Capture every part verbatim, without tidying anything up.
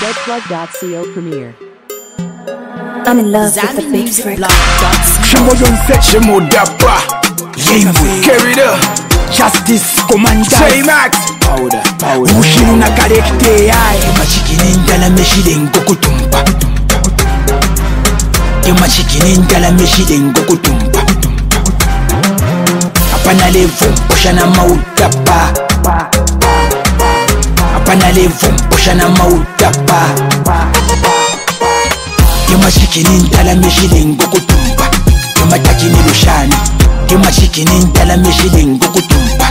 Deadplug dot co premiere. I'm in love with the big trick. Carry it up. Justice Commanderz Jemax. Powder, powder. Mushinu na karekte ai. Machikininda la meshide ngokutumba. Machikininda la meshide ngokutumba. Apana levu oshana mautapa. Apana levu oshana mautapa. Yema shikini ntala meshide ngokutumba. Yema takini lushani. Yema shikini ntala meshide ngokutumba.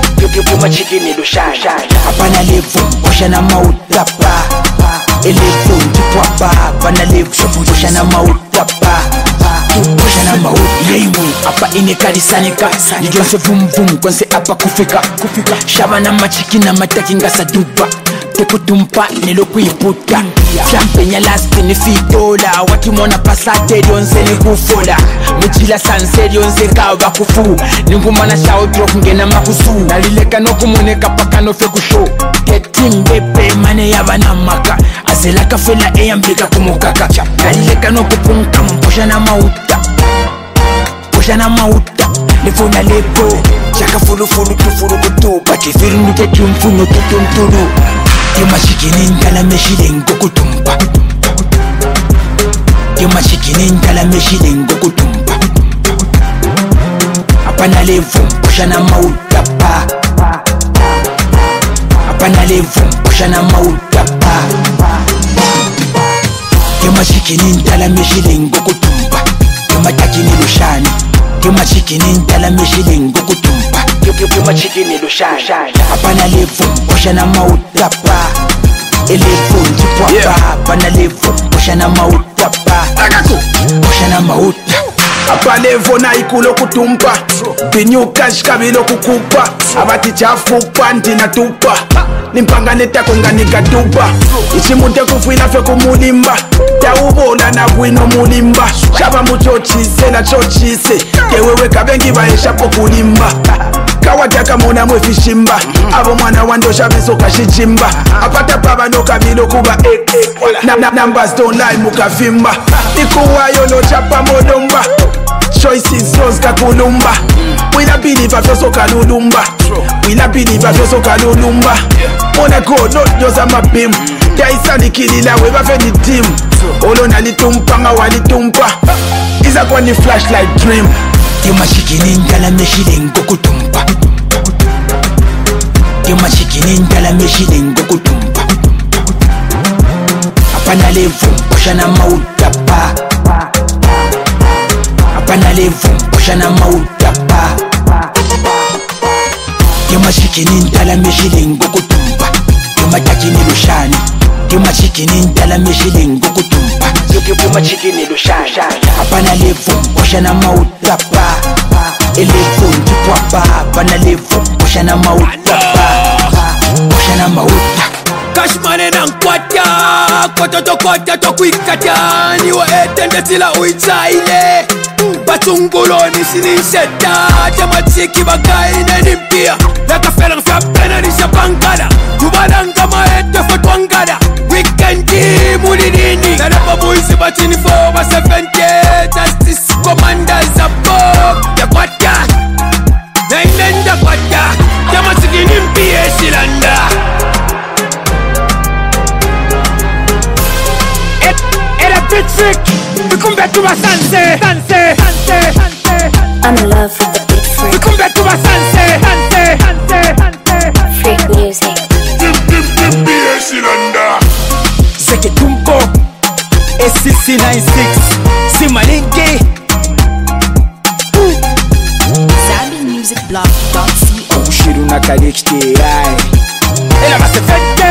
Yema shikini lushani. Apana levu oshana mautapa. Elevu ntipwapa. Apana levu oshana mautapa. Oshana mautapa. Yewu apa ine karisanika. Nijonse vum vum kwanse apa kufika. Shaba na machikina mataki ngasa duba. Tekutumpa nilokuiputa. Champenya last ni fitola. Wakimona pasate donze ni kufola. Mujila sanse donze kawa kufu. Ningumana shao drop ngena makusu. Nalileka no kumoneka paka no feku show. Tetim bepe mane yabana maka. Azela kafela eyambika kumukaka. Nalileka no kupunka mposha na mauta. Posha na mauta. Nifuna lepo. Chaka fulu fulu kufuru kutu. Bachi firu nute chumfuno tutumturu. Yema shikini ndala meshide ngokutumba. Yema shikini ndala meshide ngokutumba. Apana levu oshana mautapa. Apana levu oshana mautapa. Yema shikini ndala meshide ngokutumba. Yema takini lushani. Yema shikini ndala meshide ngokutumba. Yema shikini lushani. Apana levu oshana mautapa. Elevu ntipwapa. Apana levu oshana mautapa. Oshana mautapa. Apana levu na ikulo kutumpa. Binyuka shikabilo kukupa. Abati chafu panti na tupa. Nimpanga neta konga nikatupa. Ichimunte kufuina fe kumulimba. Taubola na wino mulimba. Shaba muchochise na chochise. Kewewe kabengi baesha pokulimba. Kawataka muna mwefishimba. Abo mwana wandosha visoka shichimba. Apata baba no kamilo kuba ek ek. Na, na, numbers don't lie mukafimba. Ikuwa yolo chapa modomba. Choices those kakulumba. Wina biliva vyoso kalulumba. Wina biliva vyoso kalulumba. Mwana kono nyoza mapimu. Yaisa nikilila weba feni timu. Olona litumpa nga walitumpa. Iza kwa ni flashlight dream. Yema shikini ndala meshide ngokutumba. Yema shikini ndala meshide ngokutumba. Apana levu oshana mautapa. Apana levu oshana mautapa. Yema shikini ndala meshide ngokutumba. Yema takini lushani. Yema shikini ndala meshide ngokutumba. Yema shikini lushani. Apana levu oshana mautapa. Elevu ntipwapa. Apana levu oshana mautapa. Oshana mautapa. Kashmane na nkwata. Koto to kota to kwikata. Niwa etende tila uitaile. Batunguloni sininseta. Tematiki bakaine nimpia. Lata fela nsapena nisha bangada. Kubalanga maete fatwangada. Weekendi mulinini. Nanapa muisi batini four seventy. Justice Commanderz above. Ya kwata. Na inenda kwata. Tematiki nimpia silanda. We come back to our sunset, sunset, sunset, sunset. I'm in love with the big freak. We come back to our sunset, sunset, sunset, sunset. Freak music. Dip, dip, dip, be a cylinder. Zeke Tumko, S six nine six, Simalinke. Zambi Music Blog dot co. Ushiruna Kalekte, aye. Ela masefete.